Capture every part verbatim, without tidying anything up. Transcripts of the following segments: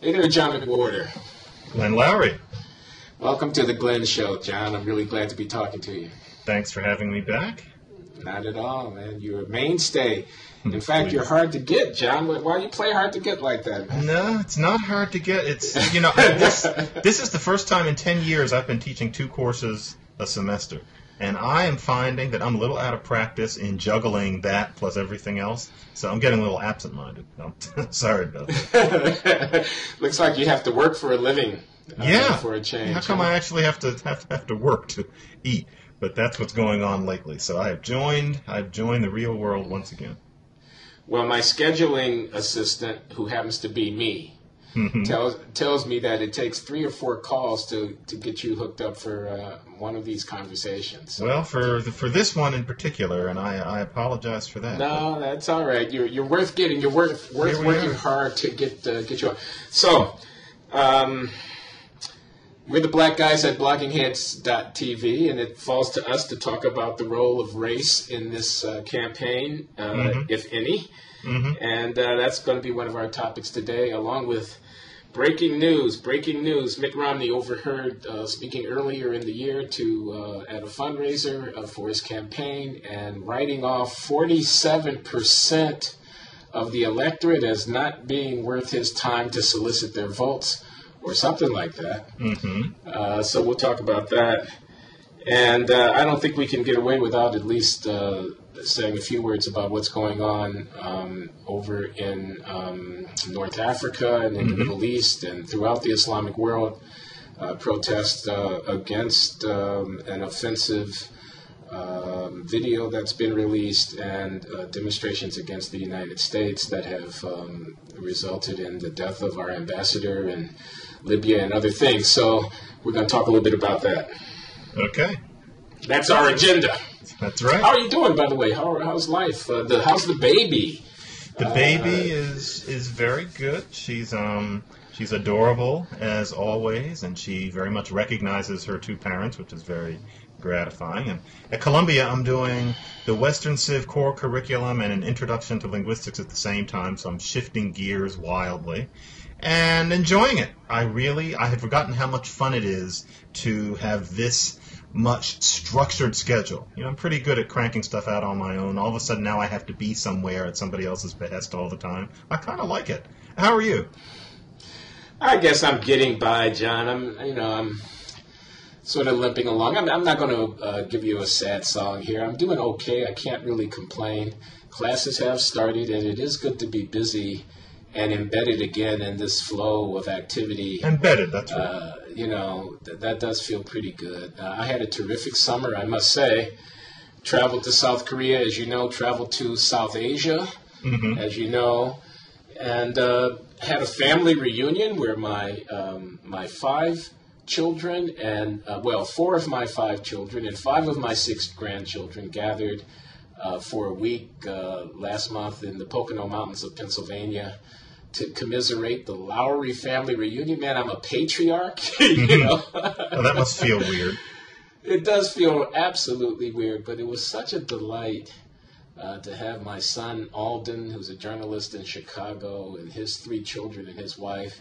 Hey there, John McWhorter. Glenn Loury. Welcome to the Glenn Show, John. I'm really glad to be talking to you. Thanks for having me back. Not at all, man. You're a mainstay. In fact, you're hard to get, John. Why do you play hard to get like that, man? No, it's not hard to get. It's, you know, this, this is the first time in ten years I've been teaching two courses a semester. And I am finding that I'm a little out of practice in juggling that plus everything else. So I'm getting a little absent-minded. I'm sorry about that. Looks like you have to work for a living. Uh, yeah. For a change. How come huh? I actually have to, have to have to work to eat? But that's what's going on lately. So I have joined. I've joined the real world once again. Well, my scheduling assistant, who happens to be me, Mm-hmm. tells tells me that it takes three or four calls to, to get you hooked up for uh, one of these conversations. So, well, for the, for this one in particular, and I, I apologize for that. No, that's all right. You're you're worth getting. You're worth worth working are. hard to get uh, get you up. So, um, we're the black guys at blogging heads dot t v, and it falls to us to talk about the role of race in this uh, campaign, uh, mm-hmm. if any. Mm-hmm. And uh, that's going to be one of our topics today, along with breaking news. Breaking news. Mitt Romney overheard uh, speaking earlier in the year to uh, at a fundraiser uh, for his campaign and writing off forty-seven percent of the electorate as not being worth his time to solicit their votes or something like that. Mm-hmm. Uh, so we'll talk about that. And uh, I don't think we can get away without at least uh, saying a few words about what's going on um, over in um, North Africa and in mm-hmm. the Middle East and throughout the Islamic world, uh, protests uh, against um, an offensive uh, video that's been released and uh, demonstrations against the United States that have um, resulted in the death of our ambassador in Libya and other things. So we're going to talk a little bit about that. Okay. That's our agenda. That's right. How are you doing, by the way? How, how's life? Uh, the, how's the baby? The baby uh, is is very good. She's um she's adorable as always, and she very much recognizes her two parents, which is very gratifying. And at Columbia, I'm doing the Western Civ core curriculum and an introduction to linguistics at the same time, so I'm shifting gears wildly. And enjoying it. I really, I had forgotten how much fun it is to have this much structured schedule. You know, I'm pretty good at cranking stuff out on my own. All of a sudden now I have to be somewhere at somebody else's behest all the time. I kind of like it. How are you? I guess I'm getting by, John. I'm, you know, I'm sort of limping along. I'm, I'm not going to uh, give you a sad song here. I'm doing okay. I can't really complain. Classes have started, and it is good to be busy and embedded again in this flow of activity. Embedded, that's right. Uh, you know, th that does feel pretty good. Uh, I had a terrific summer, I must say. Traveled to South Korea, as you know, traveled to South Asia, mm-hmm. as you know, and uh, had a family reunion where my, um, my five children and, uh, well, four of my five children and five of my six grandchildren gathered Uh, for a week uh, last month in the Pocono Mountains of Pennsylvania to commiserate the Loury family reunion. Man, I'm a patriarch. You know? Well, that must feel weird. It does feel absolutely weird, but it was such a delight uh, to have my son Alden, who's a journalist in Chicago, and his three children and his wife,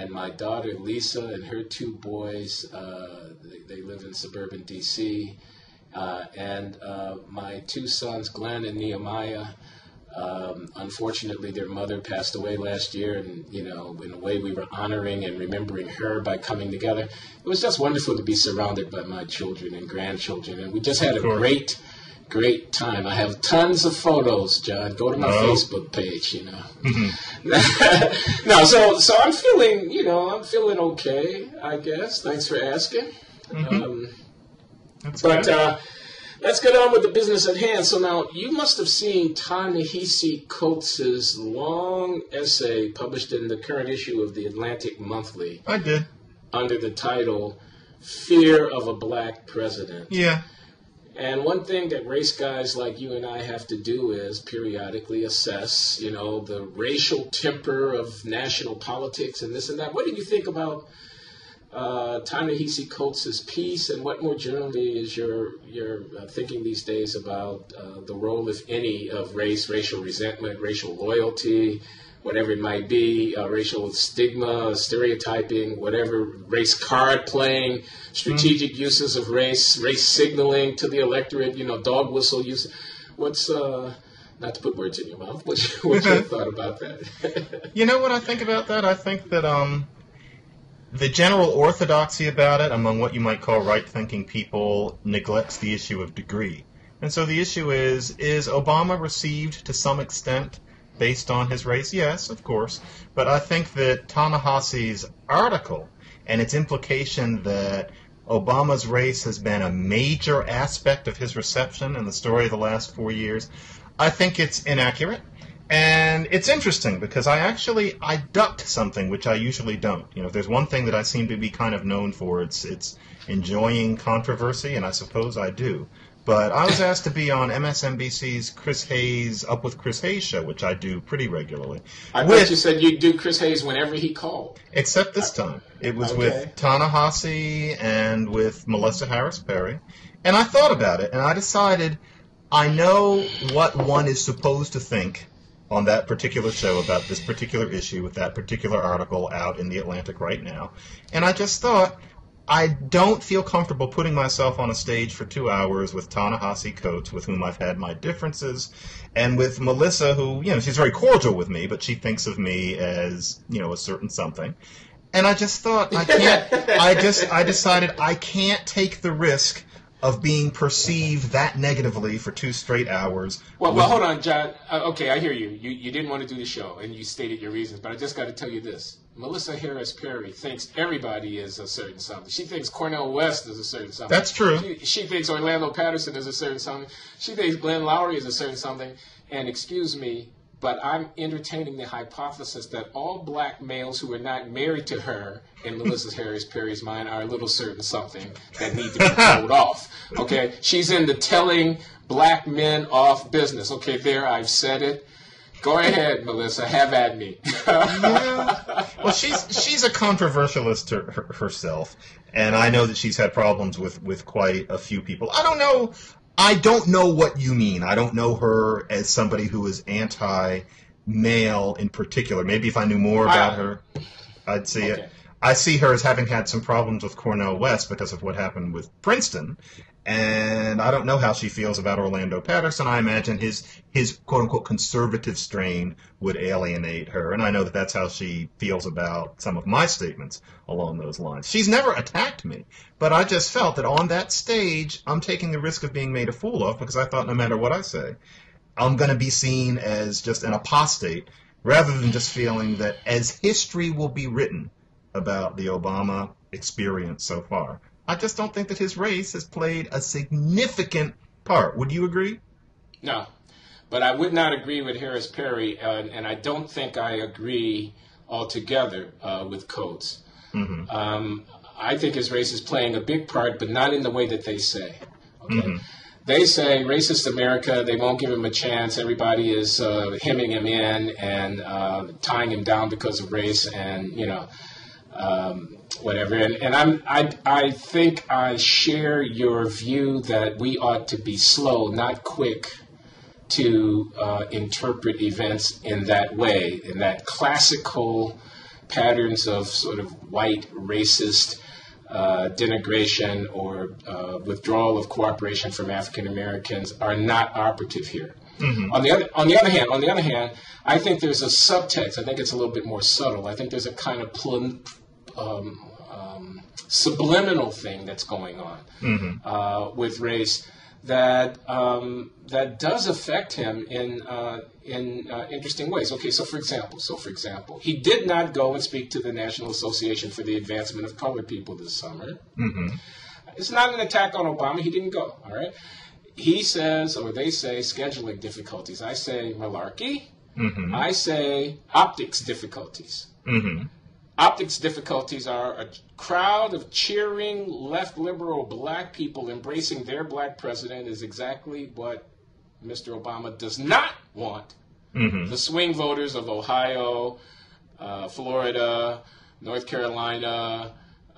and my daughter Lisa and her two boys. Uh, they, they live in suburban D C Uh, and uh, my two sons, Glenn and Nehemiah, um, unfortunately their mother passed away last year, and, you know, in a way we were honoring and remembering her by coming together. It was just wonderful to be surrounded by my children and grandchildren, and we just had a great, great time. I have tons of photos, John. Go to my no. Facebook page, you know. Mm-hmm. No, so, so I'm feeling, you know, I'm feeling okay, I guess. Thanks for asking. Mm-hmm. um, That's but uh, let's get on with the business at hand. So now, you must have seen Ta-Nehisi Coates' long essay published in the current issue of the Atlantic Monthly. I did. Under the title, Fear of a Black President. Yeah. And one thing that race guys like you and I have to do is periodically assess, you know, the racial temper of national politics and this and that. What do you think about Uh, Ta-Nehisi Coates' piece, and what more generally is your your uh, thinking these days about uh, the role, if any, of race, racial resentment, racial loyalty, whatever it might be, uh, racial stigma, stereotyping, whatever, race card playing, strategic mm. uses of race, race signaling to the electorate, you know, dog whistle use. What's, uh, not to put words in your mouth, what's, what's your thought about that? You know what I think about that? I think that um, the general orthodoxy about it among what you might call right-thinking people neglects the issue of degree. And so the issue is, is Obama received to some extent based on his race? Yes, of course. But I think that Ta-Nehisi's article and its implication that Obama's race has been a major aspect of his reception in the story of the last four years, I think it's inaccurate. And it's interesting because I actually, I ducked something which I usually don't. You know, if there's one thing that I seem to be kind of known for, it's, it's enjoying controversy, and I suppose I do. But I was asked to be on M S N B C's Chris Hayes, Up With Chris Hayes show, which I do pretty regularly. I with, thought you said you'd do Chris Hayes whenever he called. Except this time. It was okay. With Ta-Nehisi and with Melissa Harris-Perry. And I thought about it, and I decided I know what one is supposed to think on that particular show about this particular issue with that particular article out in the Atlantic right now. And I just thought, I don't feel comfortable putting myself on a stage for two hours with Ta-Nehisi Coates, with whom I've had my differences, and with Melissa, who, you know, she's very cordial with me, but she thinks of me as, you know, a certain something. And I just thought, I can't, I just, I decided I can't take the risk of being perceived that negatively for two straight hours. Well, well hold on, John. Uh, okay, I hear you. you. You didn't want to do the show, and you stated your reasons, but I just got to tell you this. Melissa Harris-Perry thinks everybody is a certain something. She thinks Cornel West is a certain something. That's true. She, she thinks Orlando Patterson is a certain something. She thinks Glenn Loury is a certain something. And excuse me, but I'm entertaining the hypothesis that all black males who are not married to her in Melissa Harris-Perry's mind are a little certain something that need to be told off. Okay? She's in the telling black men off business. Okay, there, I've said it. Go ahead, Melissa. Have at me. Yeah. Well, she's she's a controversialist her, her, herself, and I know that she's had problems with, with quite a few people. I don't know. I don't know what you mean. I don't know her as somebody who is anti-male in particular. Maybe if I knew more about I, her, I'd see okay. it. I see her as having had some problems with Cornel West because of what happened with Princeton. And I don't know how she feels about Orlando Patterson. I imagine his, his quote-unquote conservative strain would alienate her. And I know that that's how she feels about some of my statements along those lines. She's never attacked me, but I just felt that on that stage, I'm taking the risk of being made a fool of because I thought no matter what I say, I'm going to be seen as just an apostate rather than just feeling that as history will be written about the Obama experience so far. I just don't think that his race has played a significant part. Would you agree? No, but I would not agree with Harris-Perry, uh, and I don't think I agree altogether uh, with Coates. Mm-hmm. um, I think his race is playing a big part, but not in the way that they say. Okay? Mm-hmm. They say racist America, they won't give him a chance. Everybody is uh, hemming him in and uh, tying him down because of race and, you know, Um, whatever, and, and I'm, I, I think I share your view that we ought to be slow, not quick, to uh, interpret events in that way, in that classical patterns of sort of white racist uh, denigration or uh, withdrawal of cooperation from African Americans are not operative here. Mm-hmm. On the other, on the other hand, on the other hand, I think there's a subtext. I think it's a little bit more subtle. I think there's a kind of plum, um, um, subliminal thing that's going on mm-hmm. uh, with race that um, that does affect him in uh, in uh, interesting ways. Okay, so for example, so for example, he did not go and speak to the National Association for the Advancement of Colored People this summer. Mm-hmm. It's not an attack on Obama. He didn't go. All right. He says, or they say, scheduling difficulties. I say malarkey. Mm-hmm. I say optics difficulties. Mm-hmm. Optics difficulties are a crowd of cheering left liberal black people embracing their black president is exactly what Mister Obama does not want. Mm-hmm. The swing voters of Ohio, uh, Florida, North Carolina,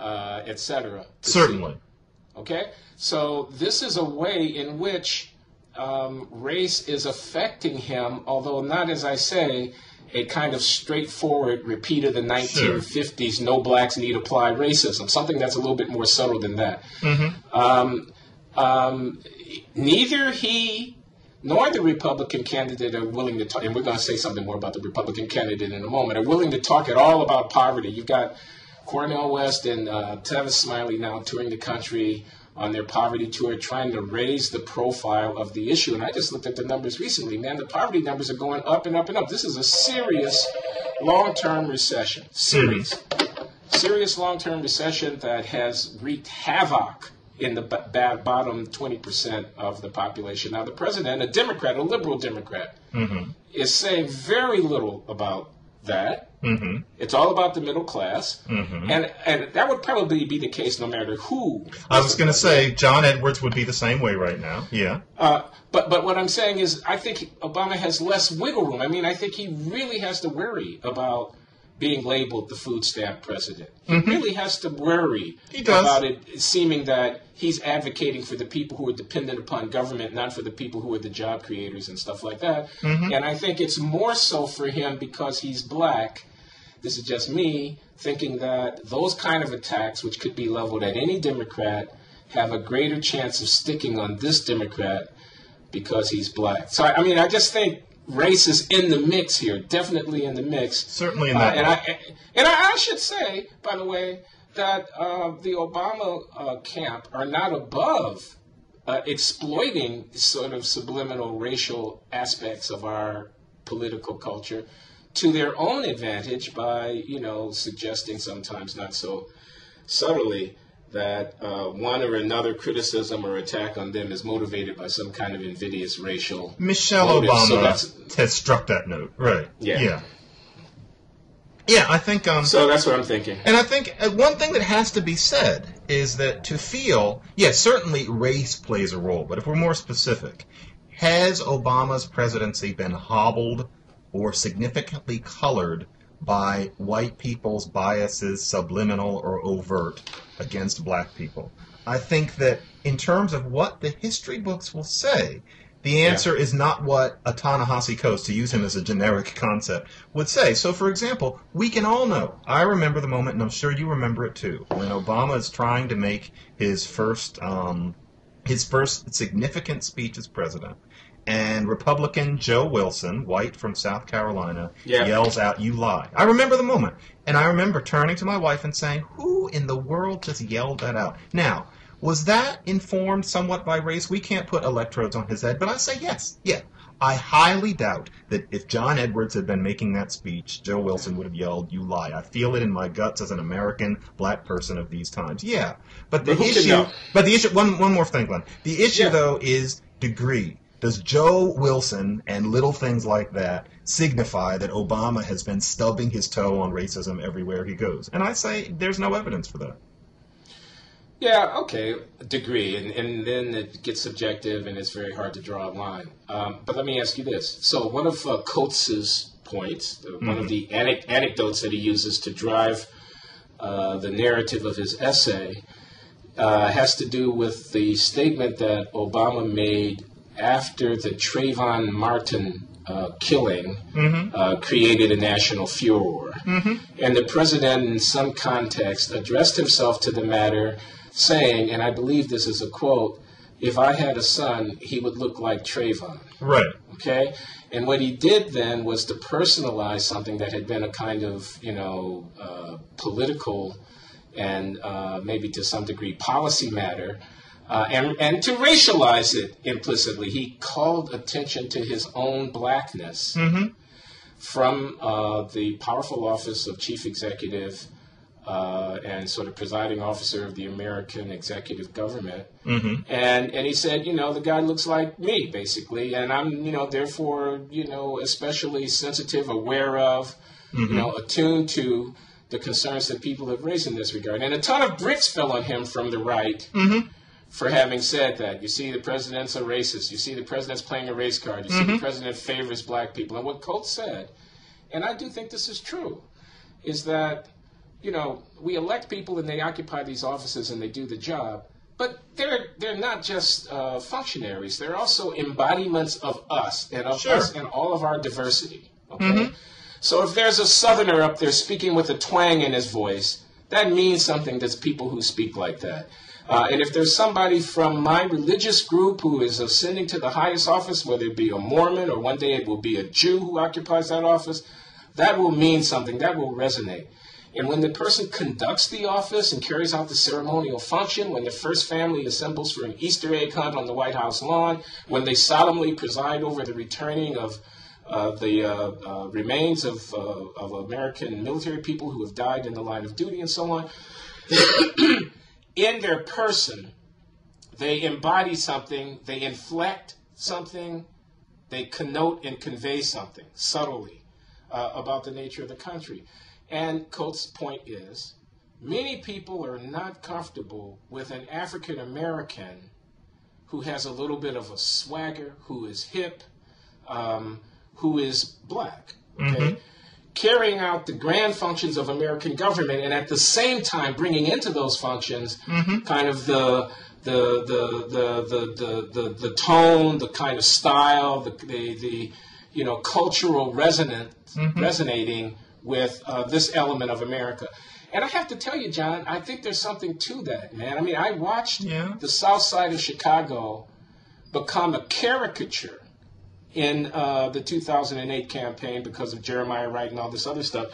uh, et cetera. Certainly. See. Okay, so this is a way in which um, race is affecting him, although not, as I say, a kind of straightforward repeat of the nineteen fifties, sure. No blacks need apply racism, something that's a little bit more subtle than that. Mm-hmm. um, um, neither he nor the Republican candidate are willing to talk, and we're going to say something more about the Republican candidate in a moment, are willing to talk at all about poverty. You've got Cornel West and uh, Tavis Smiley now touring the country on their poverty tour, trying to raise the profile of the issue. And I just looked at the numbers recently, man. The poverty numbers are going up and up and up. This is a serious long-term recession, serious. Mm-hmm. Serious long-term recession that has wreaked havoc in the b- b- bottom twenty percent of the population. Now, the president, a Democrat, a liberal Democrat, mm-hmm. is saying very little about that. Mm-hmm. It's all about the middle class. Mm-hmm. And and that would probably be the case no matter who. I was going to say, John Edwards would be the same way right now. Yeah. Uh, but, but what I'm saying is I think Obama has less wiggle room. I mean, I think he really has to worry about being labeled the food stamp president. He mm-hmm. really has to worry about it seeming that he's advocating for the people who are dependent upon government, not for the people who are the job creators and stuff like that. Mm-hmm. And I think it's more so for him because he's black. This is just me thinking that those kind of attacks, which could be leveled at any Democrat, have a greater chance of sticking on this Democrat because he's black. So, I mean, I just think race is in the mix here, definitely in the mix. Certainly in that. Uh, and I, and I, I should say, by the way, that uh, the Obama uh, camp are not above uh, exploiting sort of subliminal racial aspects of our political culture to their own advantage by, you know, suggesting sometimes not so subtly that uh, one or another criticism or attack on them is motivated by some kind of invidious racial Michelle motive. Obama so has struck that note, right? Yeah, yeah, yeah I think. Um, so that's what I'm thinking. And I think one thing that has to be said is that to feel, yes, yeah, certainly race plays a role, but if we're more specific, has Obama's presidency been hobbled or significantly colored by white people's biases, subliminal or overt, against black people? I think that in terms of what the history books will say, the answer yeah. is not what a Ta-Nehisi Coates, to use him as a generic concept, would say. So, for example, we can all know, I remember the moment, and I'm sure you remember it too, when Obama is trying to make his first, um, his first significant speech as president, and Republican Joe Wilson, white from South Carolina, yeah. yells out, "You lie." I remember the moment. And I remember turning to my wife and saying, who in the world just yelled that out? Now, was that informed somewhat by race? We can't put electrodes on his head, but I say yes, yeah. I highly doubt that if John Edwards had been making that speech, Joe Wilson would have yelled, "You lie." I feel it in my guts as an American black person of these times. Yeah, but the but issue, but the issue, one, one more thing, Glenn. The issue, yeah. though, is degree. Does Joe Wilson and little things like that signify that Obama has been stubbing his toe on racism everywhere he goes? And I say there's no evidence for that. Yeah, okay, degree. And, and then it gets subjective and it's very hard to draw a line. Um, but let me ask you this. So one of uh, Coates's points, one mm-hmm. of the anec- anecdotes that he uses to drive uh, the narrative of his essay uh, has to do with the statement that Obama made after the Trayvon Martin uh, killing mm-hmm. uh, created a national furor. Mm-hmm. And the president, in some context, addressed himself to the matter, saying, and I believe this is a quote, "If I had a son, he would look like Trayvon." Right. Okay? And what he did then was to personalize something that had been a kind of, you know, uh, political and uh, maybe to some degree policy matter, Uh, and, and to racialize it implicitly. He called attention to his own blackness mm-hmm. from uh, the powerful office of chief executive uh, and sort of presiding officer of the American executive government. Mm-hmm. And, and he said, you know, the guy looks like me, basically, and I'm, you know, therefore, you know, especially sensitive, aware of, mm-hmm. you know, attuned to the concerns that people have raised in this regard. And a ton of bricks fell on him from the right. Mm-hmm. For having said that. You see, the president's a racist. You see, the president's playing a race card. You mm-hmm. see, the president favors black people. And what Coates said, and I do think this is true, is that, you know, we elect people and they occupy these offices and they do the job, but they're they're not just uh, functionaries. They're also embodiments of us and of sure. us and all of our diversity. Okay. Mm-hmm. So if there's a Southerner up there speaking with a twang in his voice, that means something to people who speak like that. Uh, and if there's somebody from my religious group who is ascending to the highest office, whether it be a Mormon or one day it will be a Jew who occupies that office, that will mean something, that will resonate. And when the person conducts the office and carries out the ceremonial function, when the first family assembles for an Easter egg hunt on the White House lawn, when they solemnly preside over the returning of uh, the uh, uh, remains of, uh, of American military people who have died in the line of duty and so on, in their person, they embody something, they inflect something, they connote and convey something subtly uh, about the nature of the country. And Coates' point is, many people are not comfortable with an African American who has a little bit of a swagger, who is hip, um, who is black, okay? Mm-hmm. Carrying out the grand functions of American government and at the same time bringing into those functions mm-hmm. kind of the the the the the the the tone, the kind of style, the the, the you know cultural resonant mm-hmm. resonating with uh, this element of America. And I have to tell you, John, I think there's something to that, man. I mean, I watched yeah. the South Side of Chicago become a caricature in uh, the two thousand eight campaign because of Jeremiah Wright and all this other stuff,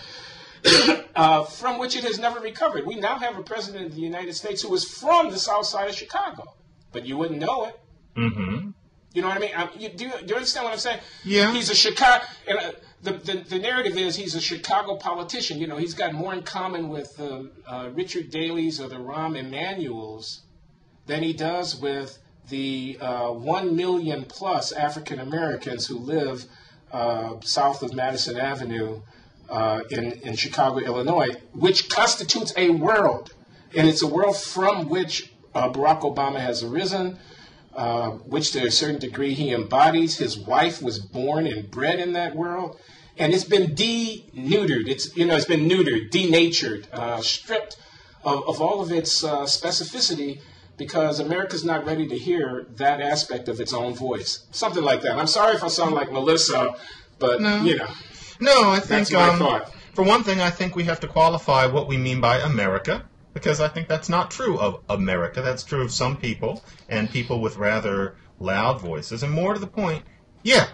uh, from which it has never recovered. We now have a president of the United States who is from the South Side of Chicago, but you wouldn't know it. Mm-hmm. You know what I mean? I, you, do, do you understand what I'm saying? Yeah. He's a Chicago... And, uh, The, the, the narrative is he's a Chicago politician. You know, he's got more in common with uh, uh, Richard Daley's or the Rahm Emanuels than he does with the uh, one million plus African Americans who live uh, south of Madison Avenue uh, in, in Chicago, Illinois, which constitutes a world. And it's a world from which uh, Barack Obama has arisen, uh, which to a certain degree he embodies. His wife was born and bred in that world. And it's been denuded. It's you know it's been neutered, denatured, uh, stripped of, of all of its uh, specificity because America's not ready to hear that aspect of its own voice. Something like that. I'm sorry if I sound like Melissa, but no. you know. No, I think that's what um, I thought. For one thing, I think we have to qualify what we mean by America, because I think that's not true of America. That's true of some people and people with rather loud voices. And more to the point, yeah.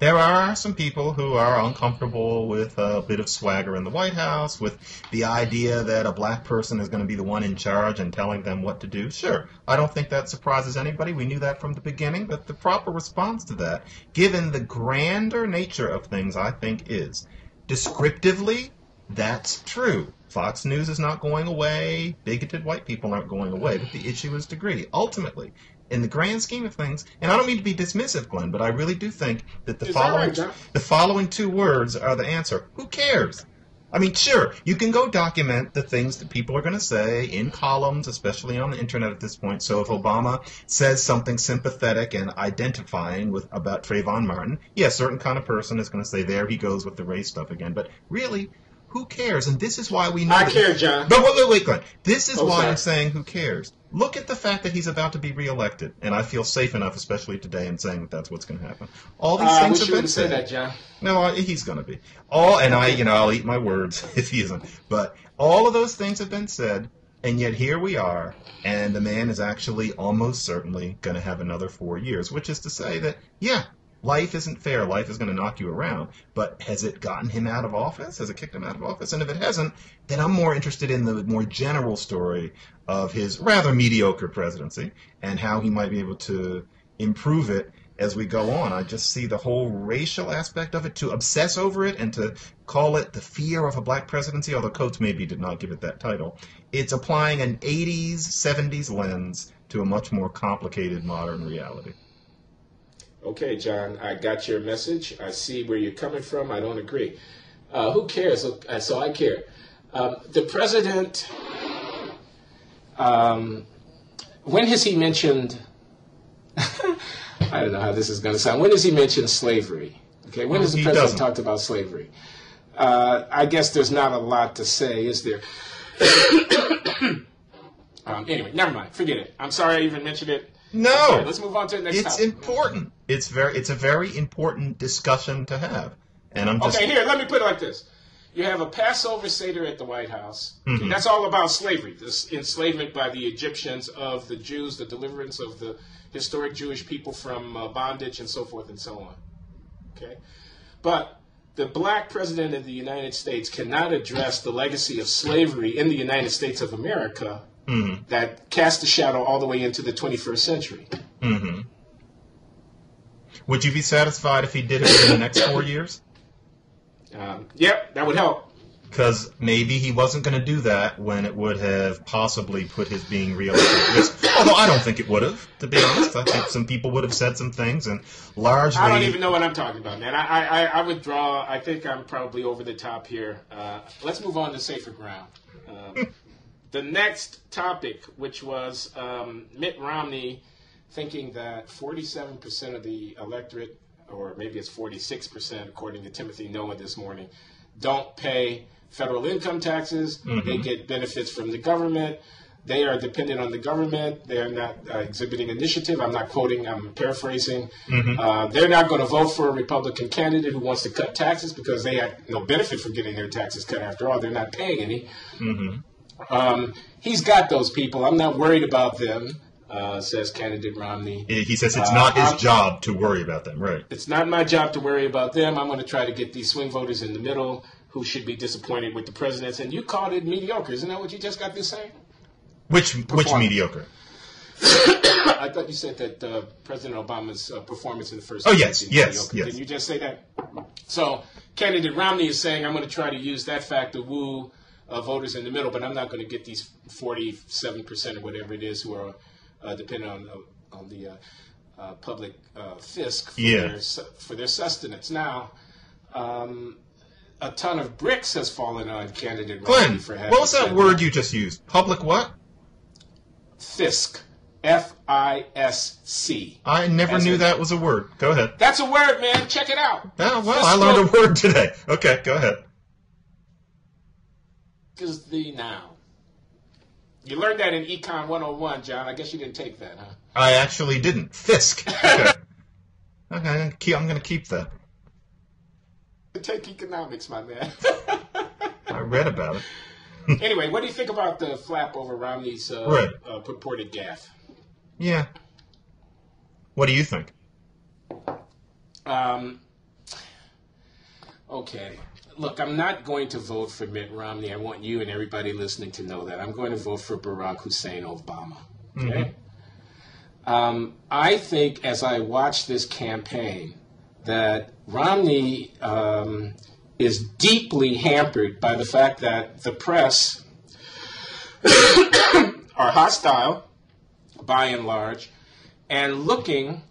There are some people who are uncomfortable with a bit of swagger in the White House, with the idea that a black person is going to be the one in charge and telling them what to do. Sure, I don't think that surprises anybody. We knew that from the beginning. But the proper response to that, given the grander nature of things, I think is, descriptively, that's true. Fox News is not going away. Bigoted white people aren't going away. But the issue is degree. Ultimately, in the grand scheme of things, and I don't mean to be dismissive, Glenn, but I really do think that the Is following that right, the following two words are the answer. Who cares? I mean, sure, you can go document the things that people are going to say in columns, especially on the internet at this point. So if Obama says something sympathetic and identifying with about Trayvon Martin, yeah, a certain kind of person is going to say, there he goes with the race stuff again. But really, who cares? And this is why we know. I that, care, John. But wait, wait, wait, Glenn. This is oh, why sorry. I'm saying who cares. Look at the fact that he's about to be reelected, and I feel safe enough, especially today, in saying that that's what's going to happen. All these uh, things have been said. I wish you wouldn't say that, John. No, I, he's going to be. All and I, you know, I'll eat my words if he isn't. But all of those things have been said, and yet here we are, and the man is actually almost certainly going to have another four years, which is to say that, yeah. Life isn't fair. Life is going to knock you around. But has it gotten him out of office? Has it kicked him out of office? And if it hasn't, then I'm more interested in the more general story of his rather mediocre presidency and how he might be able to improve it as we go on. I just see the whole racial aspect of it, to obsess over it and to call it the fear of a black presidency, although Coates maybe did not give it that title. It's applying an eighties, seventies lens to a much more complicated modern reality. Okay, John, I got your message. I see where you're coming from. I don't agree. Uh, who cares? So I care. Um, the president, um, when has he mentioned, I don't know how this is going to sound, when has he mentioned slavery? Okay, when has the president talked about slavery? Uh, I guess there's not a lot to say, is there? um, anyway, never mind. Forget it. I'm sorry I even mentioned it. No. Okay, let's move on to the next topic. It's important. It's very it's a very important discussion to have. And I'm just okay. Here, let me put it like this: you have a Passover Seder at the White House. Mm-hmm. That's all about slavery, this enslavement by the Egyptians of the Jews, the deliverance of the historic Jewish people from uh, bondage, and so forth and so on. Okay, but the black president of the United States cannot address the legacy of slavery in the United States of America mm-hmm. that cast a shadow all the way into the twenty-first century. Mm-hmm. Would you be satisfied if he did it in the next four years? Um, yep, that would help. Because maybe he wasn't going to do that when it would have possibly put his being reelected at risk. Although I don't think it would have, to be honest. I think some people would have said some things, and largely... I don't even know what I'm talking about, man. I, I, I withdraw. I think I'm probably over the top here. Uh, let's move on to safer ground. Um, the next topic, which was um, Mitt Romney thinking that forty-seven percent of the electorate, or maybe it's forty-six percent, according to Timothy Noah this morning, don't pay federal income taxes. Mm-hmm. They get benefits from the government. They are dependent on the government. They are not uh, exhibiting initiative. I'm not quoting, I'm paraphrasing. Mm-hmm. Uh, they're not going to vote for a Republican candidate who wants to cut taxes because they have no benefit from getting their taxes cut. After all, they're not paying any. Mm-hmm. Um, he's got those people. I'm not worried about them. Uh, says candidate Romney. He says it's not uh, his I'm, job to worry about them, right? It's not my job to worry about them. I'm going to try to get these swing voters in the middle who should be disappointed with the presidents. And you called it mediocre. Isn't that what you just got to say? Which which mediocre? I thought you said that uh, President Obama's uh, performance in the first... Oh, yes, yes, yes. Didn't you just say that? So candidate Romney is saying, I'm going to try to use that fact to woo uh, voters in the middle, but I'm not going to get these forty-seven percent or whatever it is who are... Uh, depending on uh, on the uh, uh, public uh, fisc for, yeah. their, for their sustenance. Now, um, a ton of bricks has fallen on candidate Glenn, for having what was that word that. You just used? Public what? Fisc. F I S C. I never As knew it. That was a word. Go ahead. That's a word, man. Check it out. Oh, well, fiscal. I learned a word today. Okay, go ahead. Is the noun. You learned that in Econ one oh one, John. I guess you didn't take that, huh? I actually didn't. Fisc. Okay. Okay, I'm going to keep that. Take economics, my man. I read about it. Anyway, what do you think about the flap over Romney's uh, right. uh, purported gaffe? Yeah. What do you think? Um. Okay. Look, I'm not going to vote for Mitt Romney. I want you and everybody listening to know that. I'm going to vote for Barack Hussein Obama. Okay? Mm-hmm. Um, I think as I watch this campaign that Romney um, is deeply hampered by the fact that the press are hostile, by and large, and looking...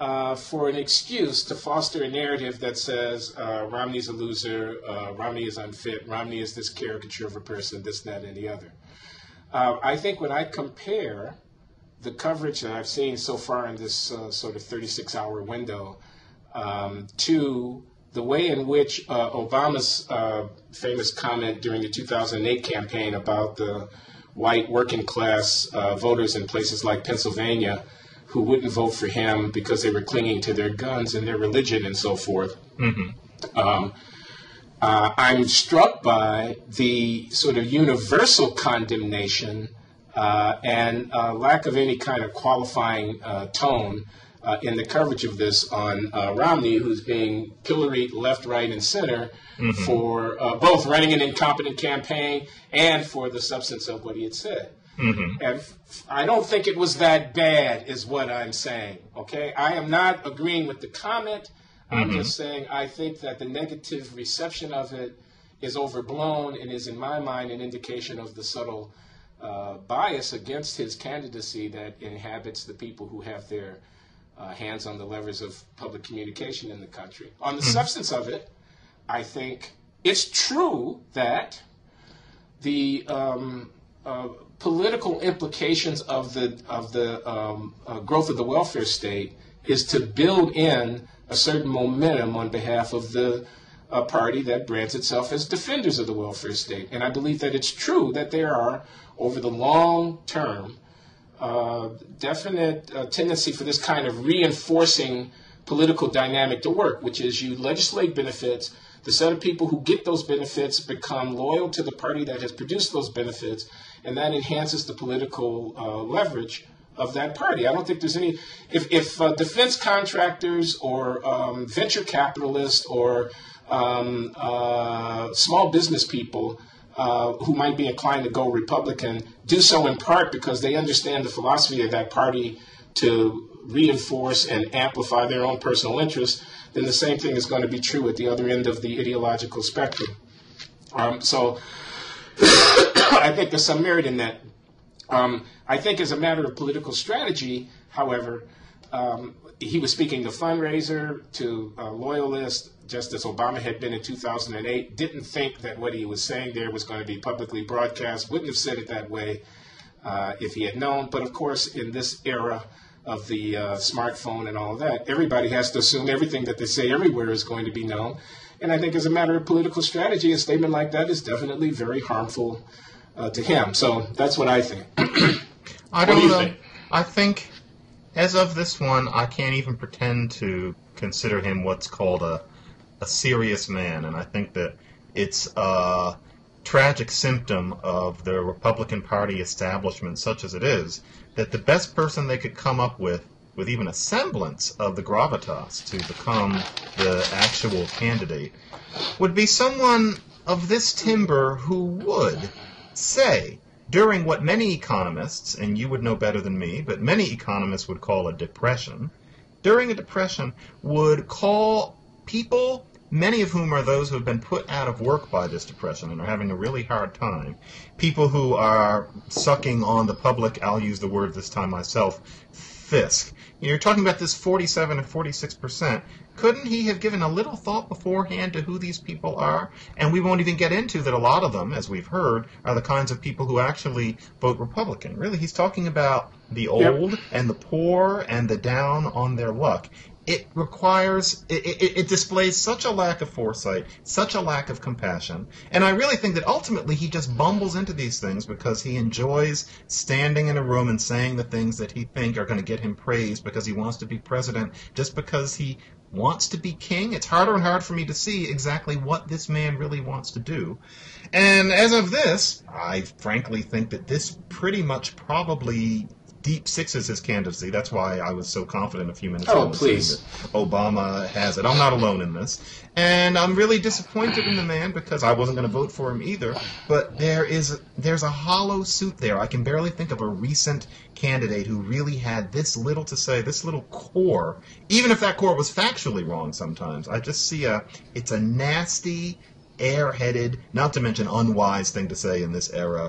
Uh, for an excuse to foster a narrative that says uh, Romney's a loser, uh, Romney is unfit, Romney is this caricature of a person, this, that, and the other. Uh, I think when I compare the coverage that I've seen so far in this uh, sort of thirty-six hour window um, to the way in which uh, Obama's uh, famous comment during the two thousand eight campaign about the white working class uh, voters in places like Pennsylvania who wouldn't vote for him because they were clinging to their guns and their religion and so forth. Mm-hmm. um, uh, I'm struck by the sort of universal condemnation uh, and uh, lack of any kind of qualifying uh, tone uh, in the coverage of this on uh, Romney, who's being pilloried left, right, and center mm-hmm. for uh, both running an incompetent campaign and for the substance of what he had said. Mm-hmm. And I don't think it was that bad, is what I'm saying, okay? I am not agreeing with the comment. I'm mm-hmm. just saying I think that the negative reception of it is overblown and is, in my mind, an indication of the subtle uh, bias against his candidacy that inhabits the people who have their uh, hands on the levers of public communication in the country. On the mm-hmm. substance of it, I think it's true that the... Um, uh, political implications of the of the um, uh, growth of the welfare state is to build in a certain momentum on behalf of the uh, party that brands itself as defenders of the welfare state. And I believe that it's true that there are, over the long term, uh, definite uh, tendency for this kind of reinforcing political dynamic to work, which is you legislate benefits, the set of people who get those benefits become loyal to the party that has produced those benefits, and that enhances the political uh, leverage of that party. I don't think there's any, if, if uh, defense contractors or um, venture capitalists or um, uh, small business people uh, who might be inclined to go Republican do so in part because they understand the philosophy of that party to reinforce and amplify their own personal interests, then the same thing is going to be true at the other end of the ideological spectrum. Um, so I think there's some merit in that. Um, I think as a matter of political strategy, however, um, he was speaking to fundraiser, to uh, loyalists, just as Obama had been in two thousand eight, didn't think that what he was saying there was going to be publicly broadcast, wouldn't have said it that way uh, if he had known. But of course, in this era of the uh, smartphone and all of that, everybody has to assume everything that they say everywhere is going to be known. And I think as a matter of political strategy, a statement like that is definitely very harmful Uh, to him. So that's what I think. I don't what do you know. Think? I think as of this one, I can't even pretend to consider him what's called a a serious man, and I think that it's a tragic symptom of the Republican Party establishment, such as it is, that the best person they could come up with, with even a semblance of the gravitas to become the actual candidate, would be someone of this timber who would say, during what many economists, and you would know better than me, but many economists would call a depression, during a depression would call people, many of whom are those who have been put out of work by this depression and are having a really hard time, people who are sucking on the public, I'll use the word this time myself, fisc. You're talking about this forty-seven and forty-six percent. Couldn't he have given a little thought beforehand to who these people are? And we won't even get into that a lot of them, as we've heard, are the kinds of people who actually vote Republican. Really, he's talking about the old yep. and the poor and the down on their luck. It requires, it, it, it displays such a lack of foresight, such a lack of compassion, and I really think that ultimately he just bumbles into these things because he enjoys standing in a room and saying the things that he think are going to get him praised because he wants to be president, just because he wants to be king. It's harder and harder for me to see exactly what this man really wants to do. And as of this, I frankly think that this pretty much probably deep sixes his candidacy. That's why I was so confident a few minutes ago. Oh, please. That Obama has it. I'm not alone in this. And I'm really disappointed in the man because I wasn't going to vote for him either. But there is there's a hollow suit there. I can barely think of a recent candidate who really had this little to say, this little core, even if that core was factually wrong sometimes. I just see a, it's a nasty, airheaded, not to mention unwise thing to say in this era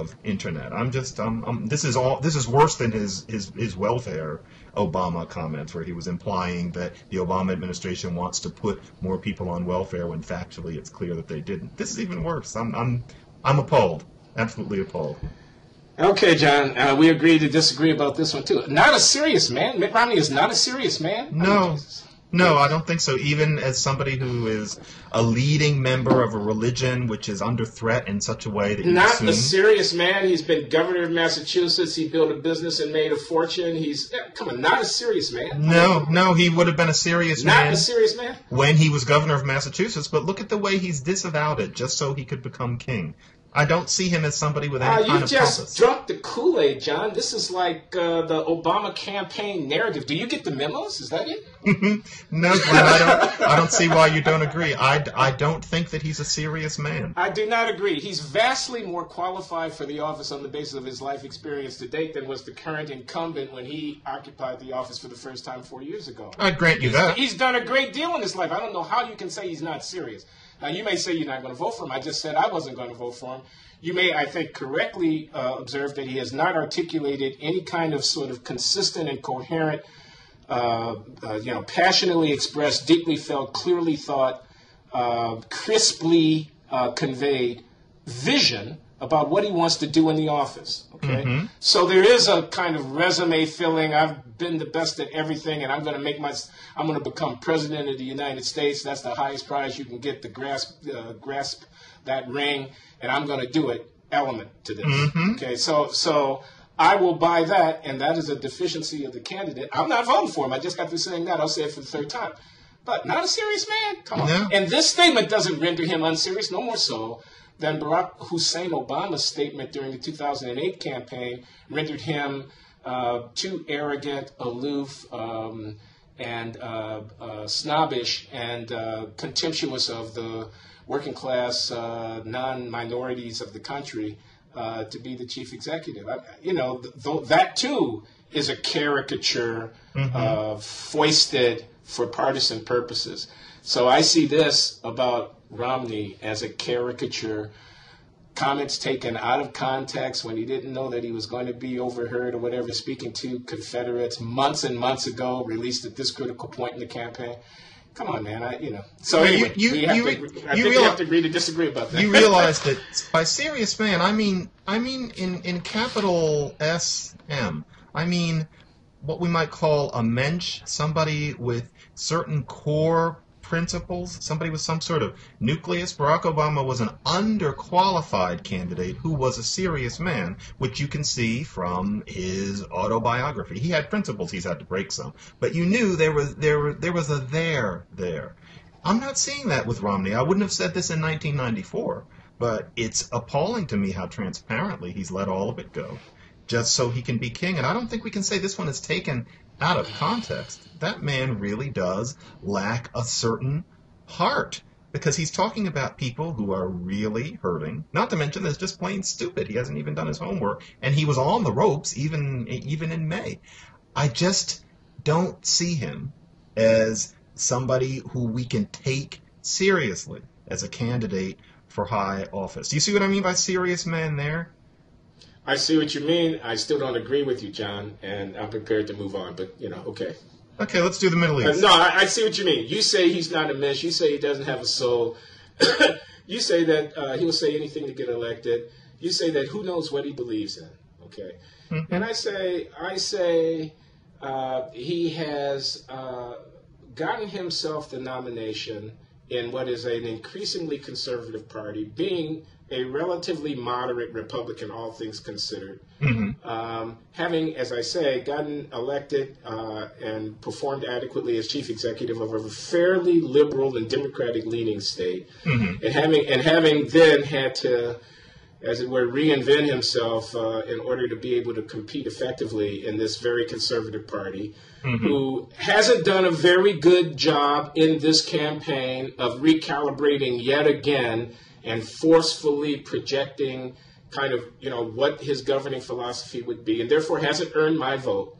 of internet. I'm just um, um this is all this is worse than his, his his welfare Obama comments where he was implying that the Obama administration wants to put more people on welfare when factually it's clear that they didn't. This is even worse. I'm I'm I'm appalled. Absolutely appalled. Okay, John, uh, we agree to disagree about this one too. Not a serious man. Mitt Romney is not a serious man. No. I mean, No, I don't think so. Even as somebody who is a leading member of a religion which is under threat in such a way that you not assume, a serious man. He's been governor of Massachusetts. He built a business and made a fortune. He's come on, not a serious man. No, no, he would have been a serious not man. Not a serious man when he was governor of Massachusetts. But look at the way he's disavowed it just so he could become king. I don't see him as somebody with any uh, kind of purpose. You just drunk the Kool-Aid, John. This is like uh, the Obama campaign narrative. Do you get the memos? Is that it? No, Glenn, I don't, I don't see why you don't agree. I, I don't think that he's a serious man. I do not agree. He's vastly more qualified for the office on the basis of his life experience to date than was the current incumbent when he occupied the office for the first time four years ago. I'd grant you he's, that. He's done a great deal in his life. I don't know how you can say he's not serious. Now, you may say you're not going to vote for him. I just said I wasn't going to vote for him. You may, I think, correctly uh, observe that he has not articulated any kind of sort of consistent and coherent, uh, uh, you know, passionately expressed, deeply felt, clearly thought, uh, crisply uh, conveyed vision about what he wants to do in the office, okay? Mm-hmm. So there is a kind of resume filling. I've been the best at everything, and I'm going to make my, I'm going to become president of the United States. That's the highest prize you can get, to grasp, uh, grasp that ring, and I'm going to do it element to this, mm-hmm. okay? So, so I will buy that, and that is a deficiency of the candidate. I'm not voting for him. I just got through saying that. I'll say it for the third time. But not a serious man. Come on. No. And this statement doesn't render him unserious, no more so than Barack Hussein Obama's statement during the two thousand eight campaign rendered him uh, too arrogant, aloof, um, and uh, uh, snobbish, and uh, contemptuous of the working class, uh, non-minorities of the country uh, to be the chief executive. I, you know, th th that too is a caricature mm-hmm. uh, foisted for partisan purposes. So I see this about Romney as a caricature, comments taken out of context when he didn't know that he was going to be overheard or whatever, speaking to Confederates months and months ago, released at this critical point in the campaign. Come on, man, I, you know. So anyway, you, you, we have you, to agree, I you think we have to agree to disagree about that. You realize that by serious man, I mean, I mean in, in capital S M, I mean what we might call a mensch, somebody with certain core principles, somebody with some sort of nucleus. Barack Obama was an underqualified candidate who was a serious man, which you can see from his autobiography. He had principles, he's had to break some, but you knew there was there there was a there there. I'm not seeing that with Romney. I wouldn't have said this in nineteen ninety-four, but it's appalling to me how transparently he's let all of it go, just so he can be king. And I don't think we can say this one is taken out of context. That man really does lack a certain heart, because he's talking about people who are really hurting, not to mention that's just plain stupid. He hasn't even done his homework, and he was on the ropes even even in May. I just don't see him as somebody who we can take seriously as a candidate for high office. Do you see what I mean by serious man there? I see what you mean. I still don't agree with you, John, and I'm prepared to move on, but, you know, okay. Okay, let's do the Middle East. Uh, no, I, I see what you mean. You say he's not a mensch. You say he doesn't have a soul. You say that uh, he'll say anything to get elected. You say that who knows what he believes in, okay? Mm-hmm. And I say, I say uh, he has uh, gotten himself the nomination in what is an increasingly conservative party, being a relatively moderate Republican, all things considered, mm-hmm. um, having, as I say, gotten elected uh, and performed adequately as chief executive of a fairly liberal and democratic-leaning state, mm-hmm. and having and having then had to, as it were, reinvent himself uh, in order to be able to compete effectively in this very conservative party, mm-hmm. who hasn't done a very good job in this campaign of recalibrating yet again and forcefully projecting kind of, you know, what his governing philosophy would be, and therefore hasn't earned my vote.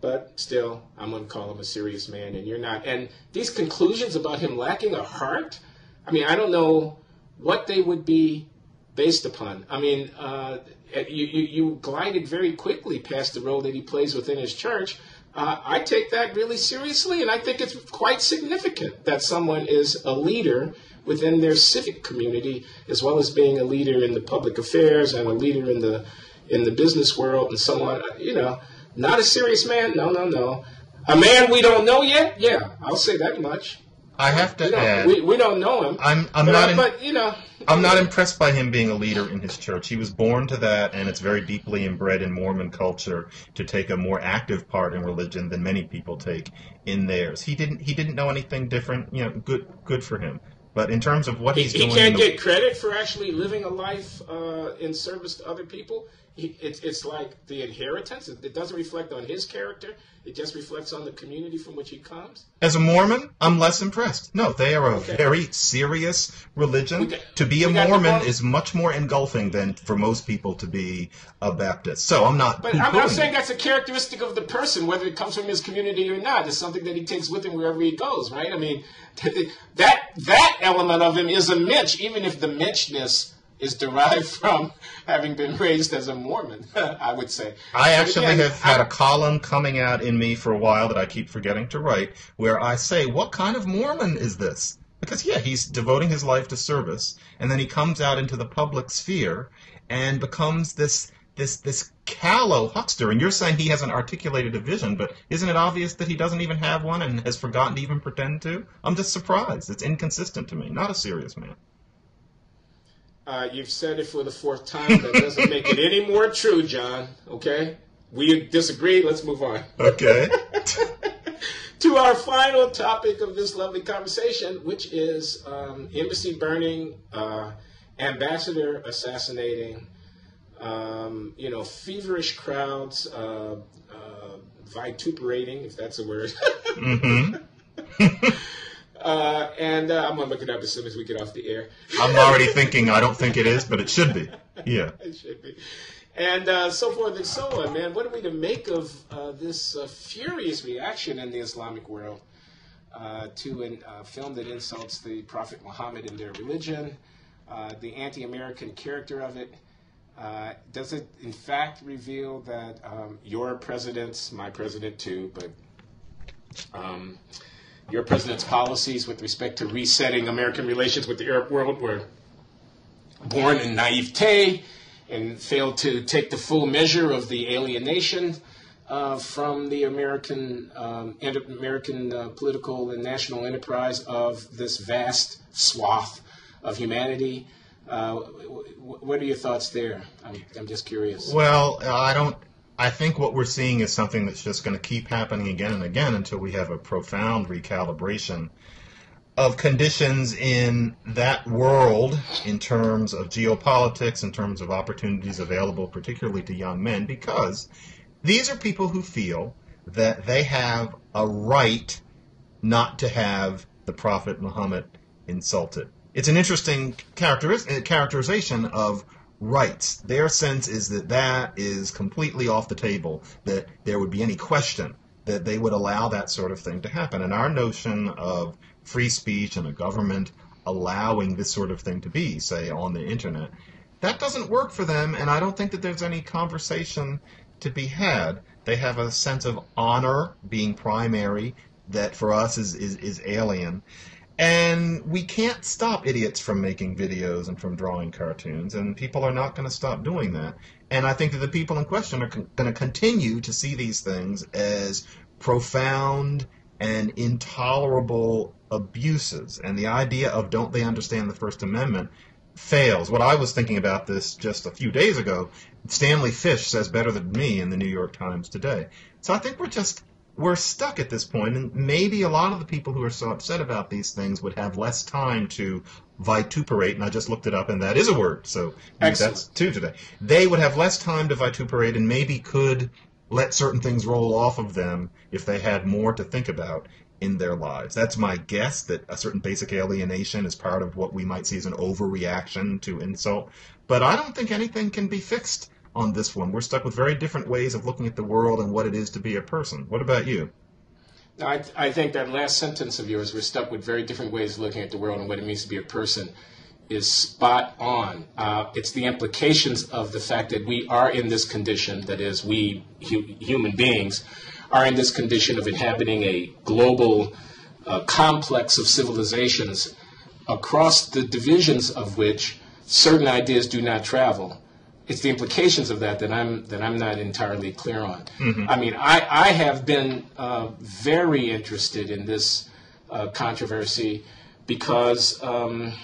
But still, I'm going to call him a serious man, and you're not. And these conclusions about him lacking a heart, I mean, I don't know what they would be based upon. I mean, uh, you, you, you glided very quickly past the role that he plays within his church. Uh, I take that really seriously, and I think it's quite significant that someone is a leader within their civic community, as well as being a leader in the public affairs and a leader in the in the business world and so on. You know, not a serious man. No, no, no. A man we don't know yet. Yeah, I'll say that much. I have to we add, we, we don't know him. I'm, I'm but, not, in, but you know, I'm not impressed by him being a leader in his church. He was born to that, and it's very deeply inbred in Mormon culture to take a more active part in religion than many people take in theirs. He didn't. He didn't know anything different. You know, good, good for him. But in terms of what he's he, doing, he can't the... get credit for actually living a life uh, in service to other people. He, it's it's like the inheritance. It doesn't reflect on his character. It just reflects on the community from which he comes. As a Mormon, I'm less impressed. No, they are a okay. very serious religion. Got, to be a Mormon is much more engulfing than for most people to be a Baptist. So I'm not. But I'm, I'm saying that's a characteristic of the person, whether it comes from his community or not. It's something that he takes with him wherever he goes, right? I mean, that that element of him is a mensch, even if the menschness is derived from having been raised as a Mormon, I would say. I actually again, have had I, a column coming out in me for a while that I keep forgetting to write, where I say, what kind of Mormon is this? Because, yeah, he's devoting his life to service, and then he comes out into the public sphere and becomes this this this callow huckster. And you're saying he hasn't articulated a vision, but isn't it obvious that he doesn't even have one and has forgotten to even pretend to? I'm just surprised. It's inconsistent to me. Not a serious man. Uh, you've said it for the fourth time. That doesn't make it any more true, John. Okay? We disagree. Let's move on. Okay. To our final topic of this lovely conversation, which is um, embassy burning, uh, ambassador assassinating, um, you know, feverish crowds, uh, uh, vituperating, if that's a word. Mm-hmm. Uh, and uh, I'm going to look it up as soon as we get off the air. I'm already thinking, I don't think it is, but it should be. Yeah. It should be. And uh, so forth and so on, man. What are we to make of uh, this uh, furious reaction in the Islamic world uh, to a uh, film that insults the Prophet Muhammad and their religion, uh, the anti-American character of it? Uh, does it, in fact, reveal that um, your president's, my president too, but... Um, your president's policies with respect to resetting American relations with the Arab world were born in naivete and failed to take the full measure of the alienation uh, from the American um, American uh, political and national enterprise of this vast swath of humanity? Uh, what are your thoughts there? I'm, I'm just curious. Well, I don't... I think what we're seeing is something that's just going to keep happening again and again until we have a profound recalibration of conditions in that world in terms of geopolitics, in terms of opportunities available, particularly to young men, because these are people who feel that they have a right not to have the Prophet Muhammad insulted. It's an interesting characteris- characterization of rights. Their sense is that that is completely off the table, that there would be any question that they would allow that sort of thing to happen. And our notion of free speech and a government allowing this sort of thing to be, say, on the internet, that doesn't work for them, and I don't think that there's any conversation to be had. They have a sense of honor being primary that for us is, is, is alien. And we can't stop idiots from making videos and from drawing cartoons, and people are not going to stop doing that. And I think that the people in question are con- going to continue to see these things as profound and intolerable abuses. And the idea of don't they understand the First Amendment fails. What I was thinking about this just a few days ago, Stanley Fish says better than me in the New York Times today. So I think we're just... We're stuck at this point, and maybe a lot of the people who are so upset about these things would have less time to vituperate, and I just looked it up, and that is a word, so that's two today. They would have less time to vituperate and maybe could let certain things roll off of them if they had more to think about in their lives. That's my guess, that a certain basic alienation is part of what we might see as an overreaction to insult. But I don't think anything can be fixed on this one. We're stuck with very different ways of looking at the world and what it is to be a person. What about you? No, I, th- I think that last sentence of yours, we're stuck with very different ways of looking at the world and what it means to be a person, is spot on. Uh, it's the implications of the fact that we are in this condition, that is, we hu- human beings are in this condition of inhabiting a global uh, complex of civilizations across the divisions of which certain ideas do not travel. It's the implications of that that I'm that I'm not entirely clear on. Mm-hmm. I mean, I, I have been uh, very interested in this uh, controversy because, um,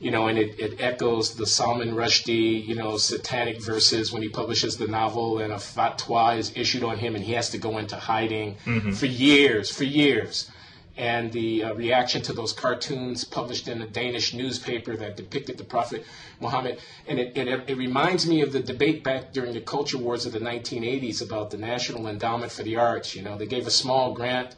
you know, and it, it echoes the Salman Rushdie, you know, satanic verses when he publishes the novel and a fatwa is issued on him and he has to go into hiding mm-hmm. for years, for years. And the uh, reaction to those cartoons published in a Danish newspaper that depicted the Prophet Muhammad. And it, it, it reminds me of the debate back during the culture wars of the nineteen eighties about the National Endowment for the Arts. You know, they gave a small grant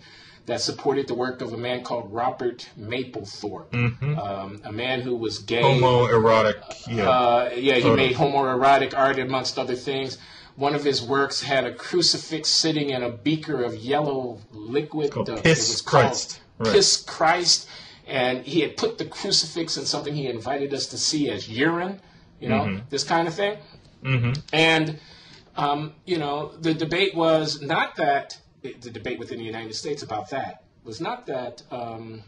that supported the work of a man called Robert Mapplethorpe, mm-hmm. um, a man who was gay. Homoerotic. Yeah, uh, yeah he photo. made homoerotic art, amongst other things. One of his works had a crucifix sitting in a beaker of yellow liquid. It's called uh, Piss it was Christ. Called right. Piss Christ. And he had put the crucifix in something he invited us to see as urine, you know, mm-hmm. this kind of thing. Mm-hmm. And, um, you know, the debate was not that, the debate within the United States about that, was not that um,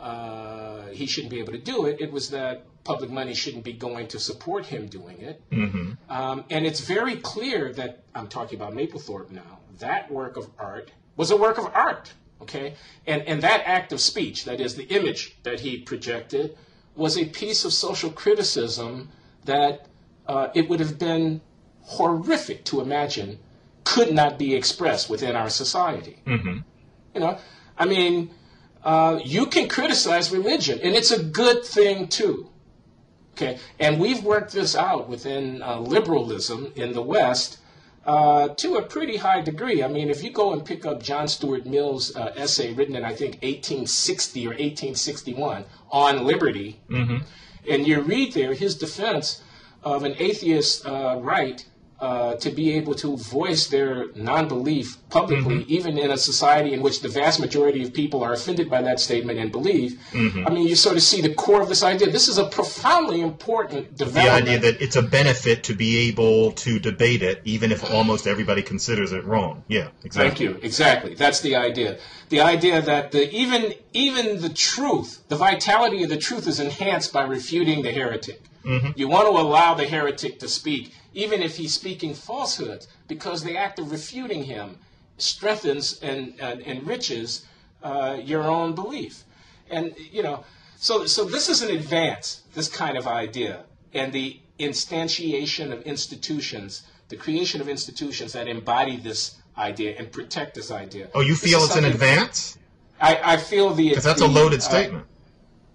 uh, he shouldn't be able to do it. It was that public money shouldn't be going to support him doing it. Mm-hmm. Um, and it's very clear that, I'm talking about Mapplethorpe now, that work of art was a work of art, okay? And and that act of speech, that is the image that he projected, was a piece of social criticism that uh, it would have been horrific to imagine could not be expressed within our society. Mm-hmm. You know, I mean, uh, you can criticize religion, and it's a good thing too. Okay, and we've worked this out within uh, liberalism in the West uh, to a pretty high degree. I mean, if you go and pick up John Stuart Mill's uh, essay written in, I think, eighteen sixty or eighteen sixty-one on liberty, mm-hmm. and you read there his defense of an atheist uh, right uh, to be able to voice their non-belief publicly, mm-hmm. even in a society in which the vast majority of people are offended by that statement and believe. Mm-hmm. I mean, you sort of see the core of this idea. This is a profoundly important development. The idea that it's a benefit to be able to debate it, even if almost everybody considers it wrong. Yeah, exactly. Thank you. Exactly. That's the idea. The idea that the, even, even the truth, the vitality of the truth is enhanced by refuting the heretic. Mm-hmm. You want to allow the heretic to speak, even if he's speaking falsehoods, because the act of refuting him strengthens and, and enriches uh, your own belief. And, you know, so, so this is an advance, this kind of idea, and the instantiation of institutions, the creation of institutions that embody this idea and protect this idea. Oh, you feel it's an advance? I, I feel the... Because that's the, a loaded statement. Uh,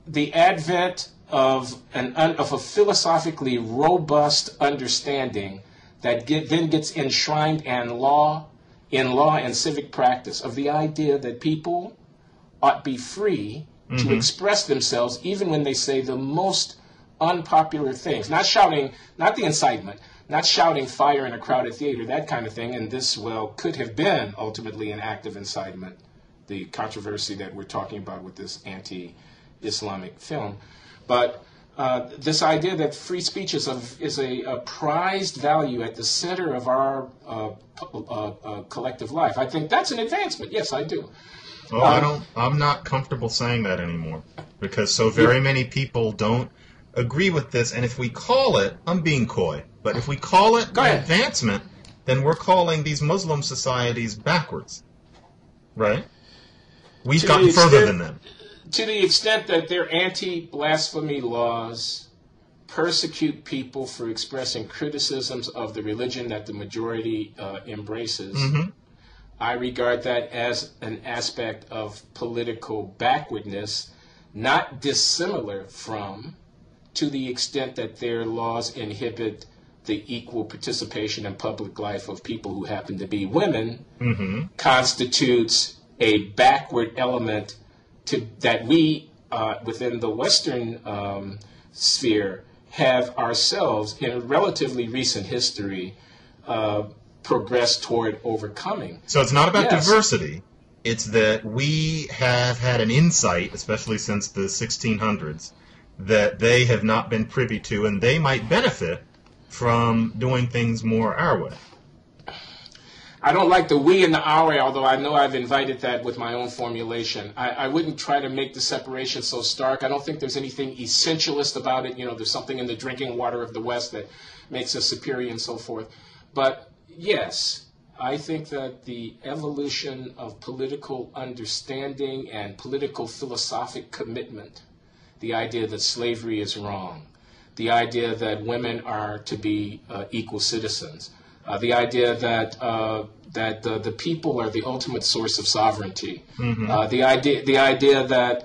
the advent... Of, an, of a philosophically robust understanding that get, then gets enshrined in law, in law and civic practice, of the idea that people ought be free mm-hmm. to express themselves even when they say the most unpopular things. Not shouting, not the incitement, not shouting fire in a crowded theater, that kind of thing, and this, well, could have been ultimately an act of incitement, the controversy that we're talking about with this anti-Islamic film. But uh, this idea that free speech is, a, is a, a prized value at the center of our uh, uh, uh, collective life, I think that's an advancement. Yes, I do. Well, um, I don't, I'm not comfortable saying that anymore because so very yeah. many people don't agree with this. And if we call it, I'm being coy, but if we call it an advancement, then we're calling these Muslim societies backwards, right? We've gotten further than them. To the extent that their anti-blasphemy laws persecute people for expressing criticisms of the religion that the majority uh, embraces, mm-hmm. I regard that as an aspect of political backwardness, not dissimilar from, to the extent that their laws inhibit the equal participation in public life of people who happen to be women, mm-hmm. constitutes a backward element To, that we, uh, within the Western um, sphere, have ourselves, in relatively recent history, uh, progressed toward overcoming. So it's not about yes. diversity. It's that we have had an insight, especially since the sixteen hundreds, that they have not been privy to, and they might benefit from doing things more our way. I don't like the we and the our, although I know I've invited that with my own formulation. I, I wouldn't try to make the separation so stark. I don't think there's anything essentialist about it. You know, there's something in the drinking water of the West that makes us superior and so forth. But yes, I think that the evolution of political understanding and political philosophic commitment, the idea that slavery is wrong, the idea that women are to be uh, equal citizens, Uh, the idea that uh, that uh, the people are the ultimate source of sovereignty, mm-hmm. uh, the idea the idea that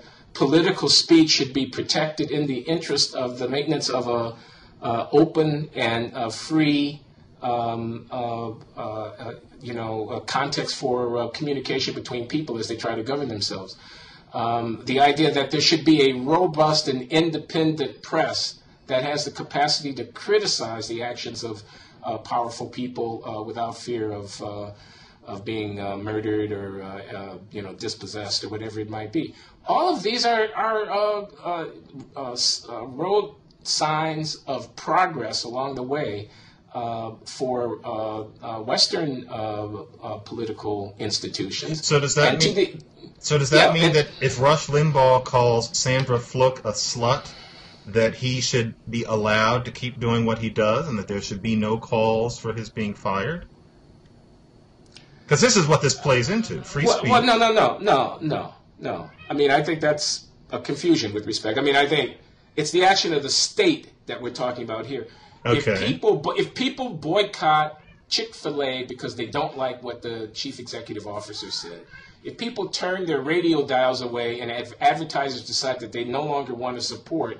political speech should be protected in the interest of the maintenance of a uh, open and uh, free, um, uh, uh, you know, uh, context for uh, communication between people as they try to govern themselves. Um, the idea that there should be a robust and independent press that has the capacity to criticize the actions of Uh, powerful people uh, without fear of uh, of being uh, murdered or uh, uh, you know dispossessed or whatever it might be. All of these are are uh, uh, uh, road signs of progress along the way uh, for uh, uh, Western uh, uh, political institutions. So does that and mean? The, so does that yeah, mean that if Rush Limbaugh calls Sandra Fluke a slut, that he should be allowed to keep doing what he does and that there should be no calls for his being fired? Because this is what this plays into, free well, speech. Well, no, no, no, no, no, no. I mean, I think that's a confusion with respect. I mean, I think It's the action of the state that we're talking about here. Okay. If people, if people boycott Chick-fil-A because they don't like what the chief executive officer said, if people turn their radio dials away and if advertisers decide that they no longer want to support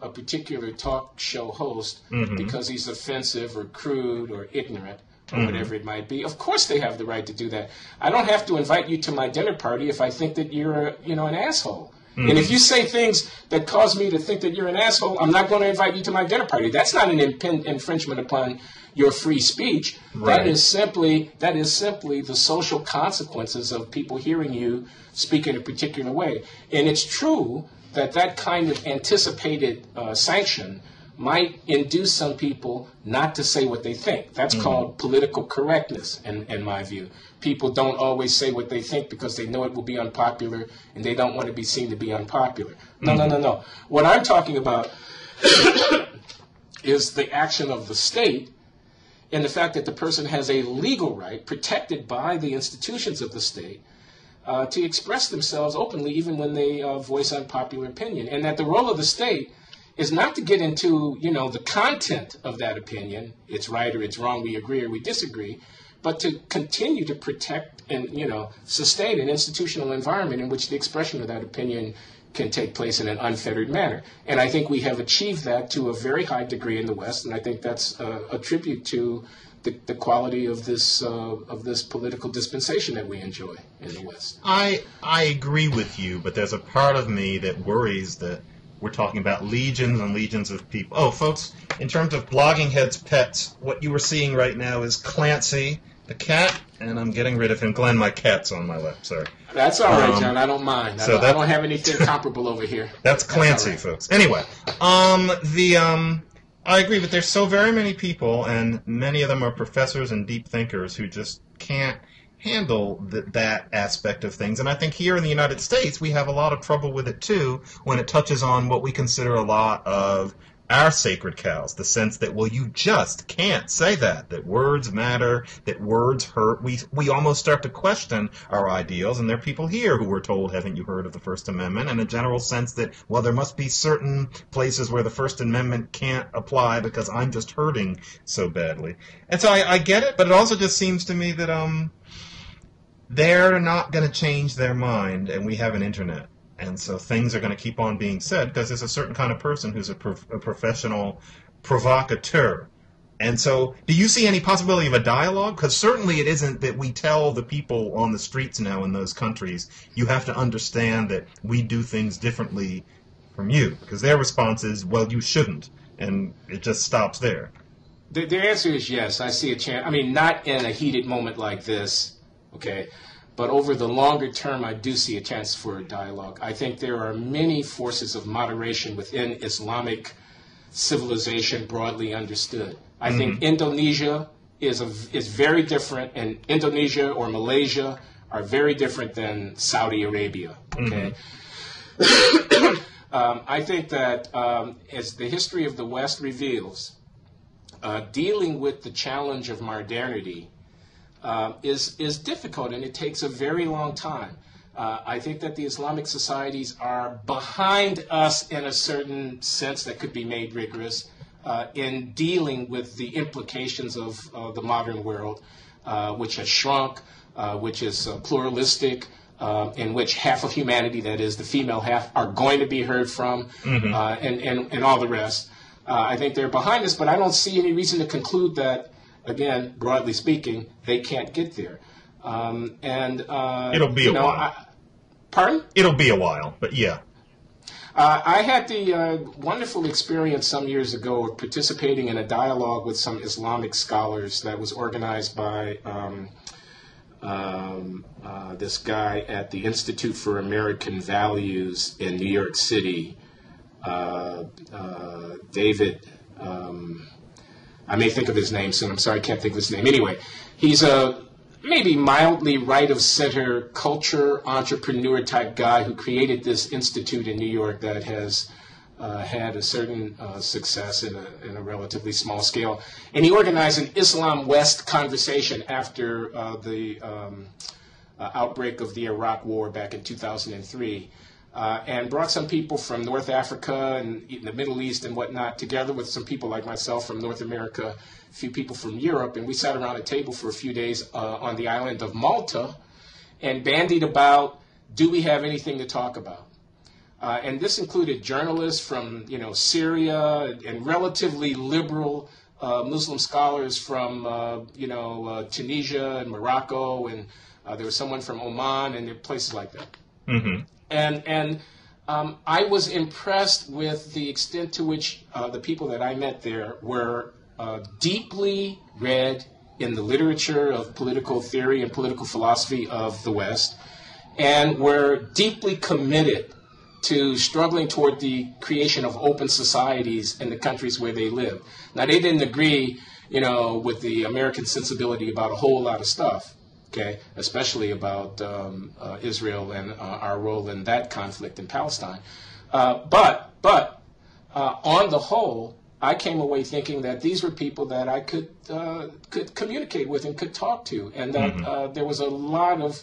a particular talk show host mm-hmm. because he's offensive or crude or ignorant or mm-hmm. whatever it might be, of course they have the right to do that. I don't have to invite you to my dinner party if I think that you're a, you know, an asshole. Mm-hmm. And if you say things that cause me to think that you're an asshole, I'm not going to invite you to my dinner party. That's not an impen- infringement upon your free speech. Right. That is simply that is simply the social consequences of people hearing you speak in a particular way. And it's true that that kind of anticipated uh, sanction might induce some people not to say what they think. That's mm-hmm. called political correctness, in, in my view. People don't always say what they think because they know it will be unpopular and they don't want to be seen to be unpopular. No, mm-hmm. no, no, no. What I'm talking about is the action of the state and the fact that the person has a legal right protected by the institutions of the state uh, to express themselves openly even when they uh, voice unpopular opinion, and that the role of the state is not to get into, you know, the content of that opinion, it's right or it's wrong, we agree or we disagree, but to continue to protect and, you know, sustain an institutional environment in which the expression of that opinion can take place in an unfettered manner. And I think we have achieved that to a very high degree in the West, and I think that's uh, a tribute to the, the quality of this uh, of this political dispensation that we enjoy in the West. I I agree with you, but there's a part of me that worries that we're talking about legions and legions of people. Oh, folks, in terms of Blogging Heads pets, what you are seeing right now is Clancy, the cat, and I'm getting rid of him. Glenn, my cat's on my lap, sorry. That's all um, right, John. I don't mind. So I, don't, that, I don't have anything comparable over here. That's Clancy, that's right, folks. Anyway, um, the um, I agree, but there's so very many people, and many of them are professors and deep thinkers who just can't handle th- that aspect of things. And I think here in the United States, we have a lot of trouble with it, too, when it touches on what we consider a lot of our sacred cows, the sense that, well, you just can't say that, that words matter, that words hurt. We we almost start to question our ideals, and there are people here who were told, haven't you heard of the First Amendment, and a general sense that, well, there must be certain places where the First Amendment can't apply because I'm just hurting so badly. And so I, I get it, but it also just seems to me that um. they're not going to change their mind, and we have an internet. And so things are going to keep on being said because there's a certain kind of person who's a, prof- a professional provocateur. And so do you see any possibility of a dialogue? Because certainly it isn't that we tell the people on the streets now in those countries, you have to understand that we do things differently from you. Because their response is, well, you shouldn't. And it just stops there. The, the answer is yes. I see a chance. I mean, not in a heated moment like this. Okay, but over the longer term, I do see a chance for a dialogue. I think there are many forces of moderation within Islamic civilization broadly understood. I mm-hmm. think Indonesia is a, is very different, and Indonesia or Malaysia are very different than Saudi Arabia. Okay, mm-hmm. um, I think that um, as the history of the West reveals, uh, dealing with the challenge of modernity Uh, is is difficult, and it takes a very long time. Uh, I think that the Islamic societies are behind us in a certain sense that could be made rigorous uh, in dealing with the implications of uh, the modern world, uh, which has shrunk, uh, which is uh, pluralistic, uh, in which half of humanity, that is the female half, are going to be heard from, mm-hmm. uh, and, and, and all the rest. Uh, I think they're behind us, but I don't see any reason to conclude that, again, broadly speaking, they can't get there. Um, and uh, It'll be a know, while. I, pardon? It'll be a while, but yeah. Uh, I had the uh, wonderful experience some years ago of participating in a dialogue with some Islamic scholars that was organized by um, um, uh, this guy at the Institute for American Values in New York City, uh, uh, David... Um, I may think of his name soon. I'm sorry, I can't think of his name. Anyway, he's a maybe mildly right-of-center culture entrepreneur type guy who created this institute in New York that has uh, had a certain uh, success in a, in a relatively small scale. And he organized an Islam West conversation after uh, the um, uh, outbreak of the Iraq War back in two thousand three. Uh, and brought some people from North Africa and the Middle East and whatnot, together with some people like myself from North America, a few people from Europe, and we sat around a table for a few days uh, on the island of Malta and bandied about, do we have anything to talk about? Uh, and this included journalists from, you know, Syria and relatively liberal uh, Muslim scholars from, uh, you know, uh, Tunisia and Morocco, and uh, there was someone from Oman and places like that. Mm-hmm. And, and um, I was impressed with the extent to which uh, the people that I met there were uh, deeply read in the literature of political theory and political philosophy of the West, and were deeply committed to struggling toward the creation of open societies in the countries where they live. Now, they didn't agree, you know, with the American sensibility about a whole lot of stuff. Okay, especially about um, uh, Israel and uh, our role in that conflict in Palestine. Uh, but but uh, on the whole, I came away thinking that these were people that I could uh, could communicate with and could talk to, and that mm-hmm. uh, there was a lot of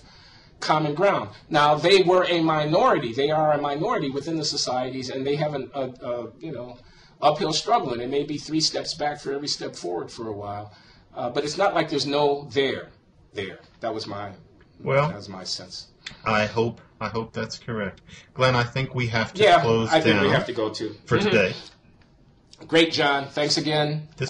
common ground. Now, they were a minority. They are a minority within the societies, and they have an a, a, you know, uphill struggle, and it may be three steps back for every step forward for a while. Uh, but it's not like there's no there. There. That was my well. That was my sense. I hope I hope that's correct, Glenn. I think we have to yeah, close I down. I think we have to go to for mm-hmm. today. Great, John. Thanks again. This